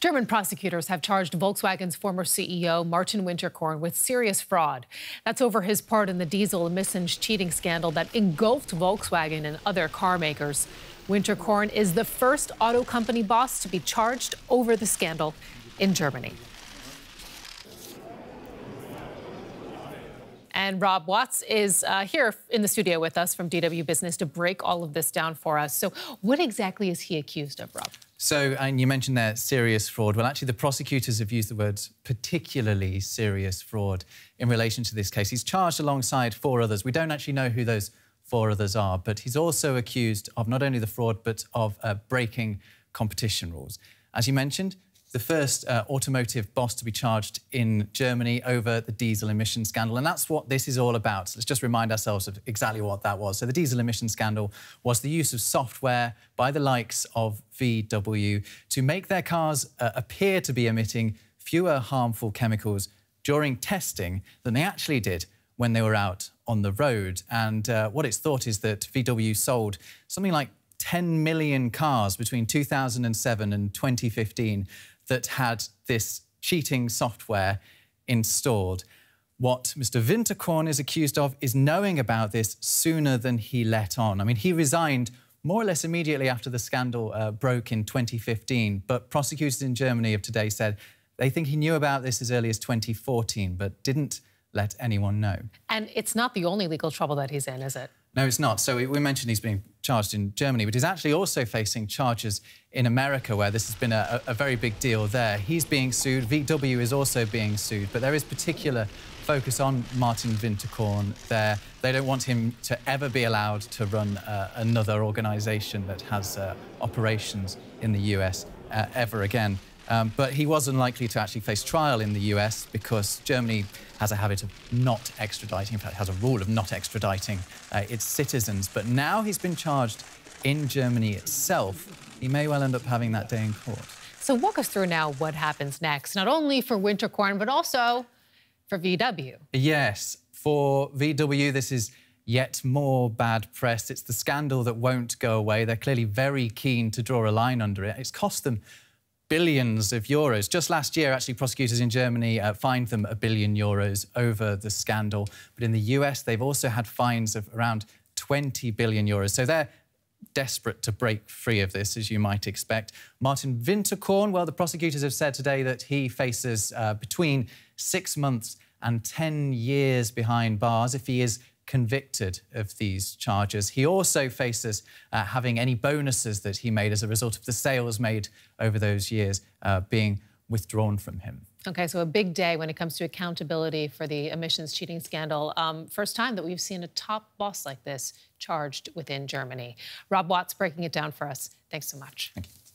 German prosecutors have charged Volkswagen's former CEO, Martin Winterkorn, with serious fraud. That's over his part in the diesel emissions cheating scandal that engulfed Volkswagen and other car makers. Winterkorn is the first auto company boss to be charged over the scandal in Germany. And Rob Watts is here in the studio with us from DW Business to break all of this down for us. So what exactly is he accused of, Rob? So, and you mentioned there, serious fraud. Well, actually, the prosecutors have used the words particularly serious fraud in relation to this case. He's charged alongside four others. We don't actually know who those four others are, but he's also accused of not only the fraud, but of breaking competition rules. As you mentioned, the first automotive boss to be charged in Germany over the diesel emission scandal. And that's what this is all about. So let's just remind ourselves of exactly what that was. So the diesel emission scandal was the use of software by the likes of VW to make their cars appear to be emitting fewer harmful chemicals during testing than they actually did when they were out on the road. And what it's thought is that VW sold something like 10 million cars between 2007 and 2015 that had this cheating software installed. What Mr. Winterkorn is accused of is knowing about this sooner than he let on. I mean, he resigned more or less immediately after the scandal broke in 2015, but prosecutors in Germany of today said they think he knew about this as early as 2014, but didn't let anyone know. And it's not the only legal trouble that he's in, is it? No, it's not. So we mentioned he's been charged in Germany, but he's actually also facing charges in America, where this has been a very big deal there. He's being sued. VW is also being sued, but there is particular focus on Martin Winterkorn there. They don't want him to ever be allowed to run another organisation that has operations in the US ever again. But he was unlikely to actually face trial in the US because Germany has a habit of not extraditing. In fact, it has a rule of not extraditing its citizens. But now he's been charged in Germany itself. He may well end up having that day in court. So walk us through now what happens next, not only for Winterkorn, but also for VW. Yes, for VW, this is yet more bad press. It's the scandal that won't go away. They're clearly very keen to draw a line under it. It's cost them billions of euros. Just last year, actually, prosecutors in Germany fined them €1 billion over the scandal. But in the US, they've also had fines of around €20 billion. So they're desperate to break free of this, as you might expect. Martin Winterkorn, well, the prosecutors have said today that he faces between 6 months and 10 years behind bars if he is convicted of these charges. He also faces having any bonuses that he made as a result of the sales made over those years being withdrawn from him. OK, so a big day when it comes to accountability for the emissions cheating scandal. First time that we've seen a top boss like this charged within Germany. Rob Watts breaking it down for us. Thanks so much. Thank you.